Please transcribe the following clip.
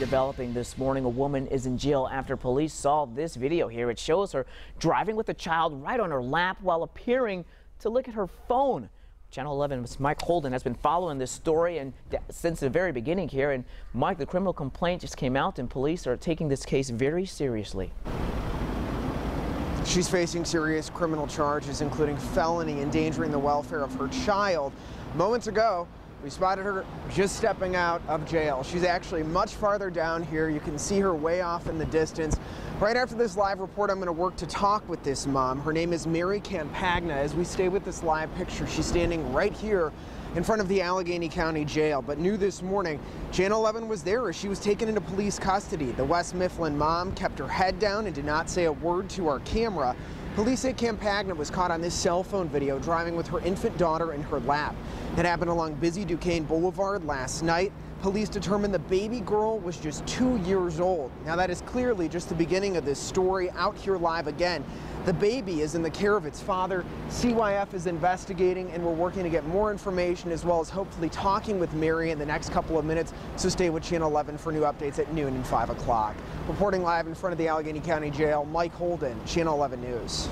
Developing this morning, a woman is in jail after police saw this video here. It shows her driving with a child right on her lap while appearing to look at her phone. Channel 11's Mike Holden has been following this story and since the very beginning here. And Mike, the criminal complaint just came out and police are taking this case very seriously. She's facing serious criminal charges, including felony endangering the welfare of her child. Moments ago, we spotted her just stepping out of jail. She's actually much farther down here. You can see her way off in the distance. Right after this live report, I'm going to work to talk with this mom. Her name is Mary Campagna. As we stay with this live picture, she's standing right here in front of the Allegheny County Jail. But new this morning, Channel 11 was there as she was taken into police custody. The West Mifflin mom kept her head down and did not say a word to our camera. Police say Campagna was caught on this cell phone video driving with her infant daughter in her lap. It happened along busy Duquesne Boulevard last night. Police determined the baby girl was just 2 years old. Now that is clearly just the beginning of this story. Out here live again, the baby is in the care of its father. CYF is investigating and we're working to get more information as well as hopefully talking with Mary in the next couple of minutes. So stay with Channel 11 for new updates at noon and 5 o'clock. Reporting live in front of the Allegheny County Jail, Mike Holden, Channel 11 News.